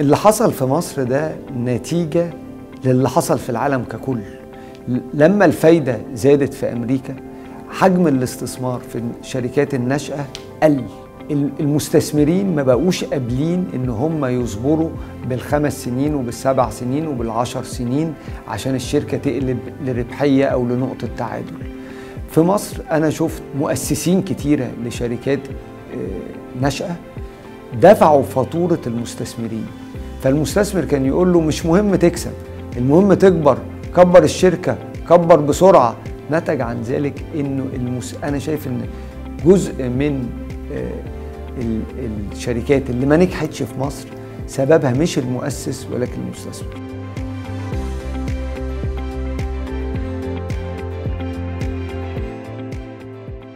اللي حصل في مصر ده نتيجة للي حصل في العالم ككل. لما الفايدة زادت في أمريكا، حجم الاستثمار في الشركات الناشئة قل. المستثمرين ما بقوش قابلين إن هم يصبروا بال5 سنين وبال7 سنين وبال10 سنين عشان الشركة تقلب لربحية أو لنقطة تعادل. في مصر أنا شفت مؤسسين كتيرة لشركات ناشئة دفعوا فاتورة المستثمرين، فالمستثمر كان يقول له مش مهم تكسب، المهم تكبر، كبر الشركة، كبر بسرعة. نتج عن ذلك إنه أنا شايف إن جزء من الشركات اللي ما نجحتش في مصر سببها مش المؤسس ولكن المستثمر.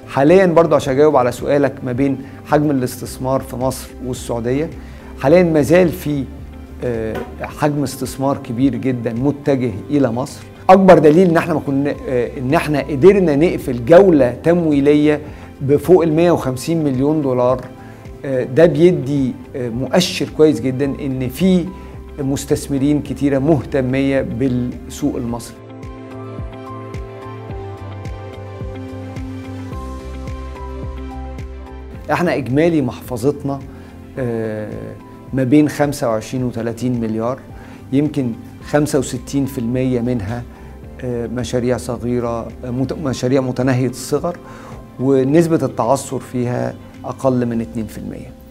حاليا برضه عشان اجاوب على سؤالك ما بين حجم الاستثمار في مصر والسعوديه، حاليا ما زال في حجم استثمار كبير جدا متجه الى مصر. اكبر دليل ان احنا ما كنا ان احنا قدرنا نقفل جوله تمويليه بفوق ال$150 مليون، ده بيدي مؤشر كويس جدا ان في مستثمرين كتيره مهتميه بالسوق المصري. احنا اجمالي محفظتنا ما بين 25 و30 مليار، يمكن 65% منها مشاريع صغيرة، مشاريع متناهية الصغر، ونسبة التعثر فيها أقل من 2%.